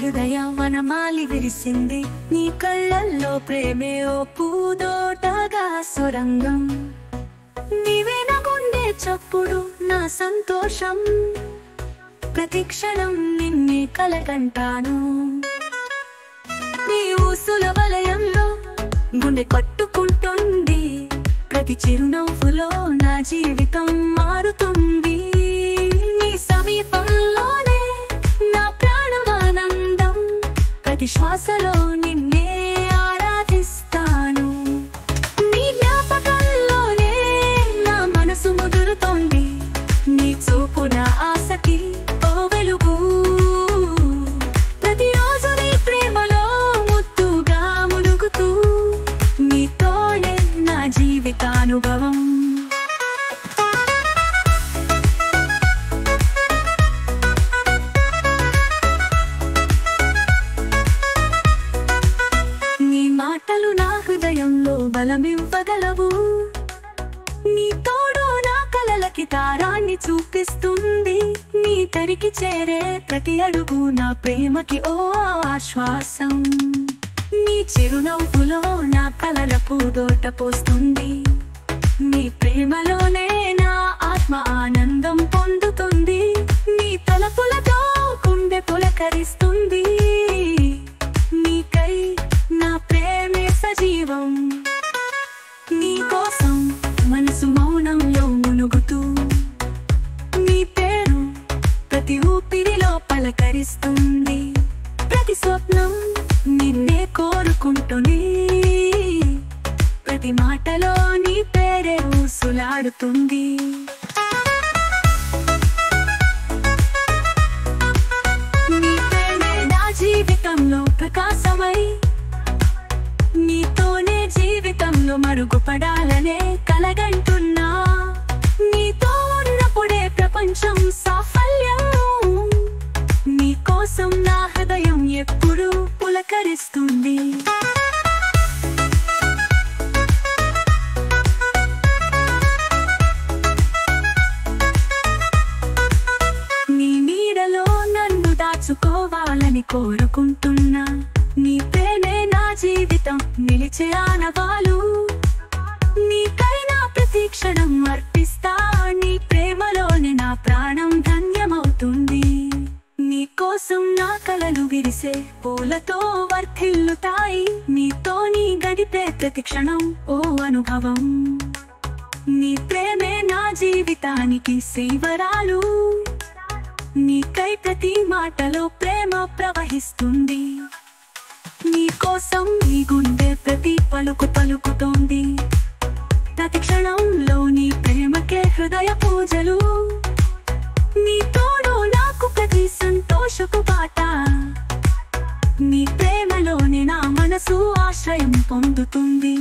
హృదయ వనమాలి విరిసింది, నీ కళ్ళల్లో ప్రేమే ఓ పూదోటగా సొరంగం. నీవే నా గుండె చప్పుడు, నా సంతోషం, ప్రతి క్షణం నిన్నే కలగంటాను. నీ ఊసుల వలయంలో గుండె కట్టుకుంటుంది, ప్రతి చిరునవ్వులో నా జీవితం మారుతుంది. నీ సమీపంలోనే నా ప్రాణమానందం, ప్రతి శ్వాసలో నిన్నే ఆరాధిస్తాను. నీ జ్ఞాపకంలోనే నా మనసు ముదురుతోంది, నీ చూపు నా ఆసక్తి ఓ వెలుగు. ప్రతిరోజు నీ ప్రేమలో ముద్దుగా మునుగుతూ, నీతోనే నా జీవితానుభవం. మాటలు నా హృదయంలో బలమివ్వగలవు, నీ తోడు నా కలలకి తారాన్ని చూపిస్తుంది. నీ తరికి చేరే ప్రతి అడుగు నా ప్రేమకి ఓ ఆశ్వాసం. నీ చిరునవ్వులో నా కలల పూదోట పోస్తుంది, నీ ప్రేమలోనే నా ఆత్మ ఆనందం పొందుతుంది. నీ తలపులతో గుండె పులకరిస్తుంది, నీకై నా ప్రేమే సజీవం. నీ కోసం మనసు మౌనంలో మునుగుతూ, నీ పేరు ప్రతి ఊపిరిలో పలకరిస్తుంది. ప్రతి స్వప్నం నిన్నే కోరుకుంటుంది, ప్రతి మాటలో నీ పేరే ఊసులాడుతుంది. నీ ప్రేమే నా జీవితంలో ప్రకాశమై, నీతోనే జీవితంలో మరుగుపడాలనే కలగంటున్నా. నీతో ఉన్నప్పుడే ప్రపంచం సాఫల్యం, నీ కోసం నా హృదయం ఎప్పుడూ పులకరిస్తుంది. నీ నీడలో నన్ను దాచుకోవాలని కోరుకుంటున్నా, నీ ప్రేమే నా జీవితం నిలిచే ఆనవాలు. నీకైనా ప్రతి క్షణం అర్పిస్తా, నీ ప్రేమలోనే నా ప్రాణం ధన్యమవుతుంది. నీ కోసం నా కలలు విరిసే పూలతో వర్ధిల్లుతాయి, నీతో నీ గడిపే ప్రతి క్షణం ఓ అనుభవం. నీ ప్రేమే నా జీవితానికి శివరాలు, నీకై ప్రతి మాటలో ప్రేమ ప్రవహిస్తుంది. నీ కోసం నీ గుండె ప్రతి పలుకు పలుకుతోంది, ప్రతి క్షణంలో నీ ప్రేమకే హృదయ పూజలు. నీ తోడు నాకు ప్రతి సంతోషపు పాట, నీ ప్రేమలోనే నా మనసు ఆశ్రయం పొందుతుంది.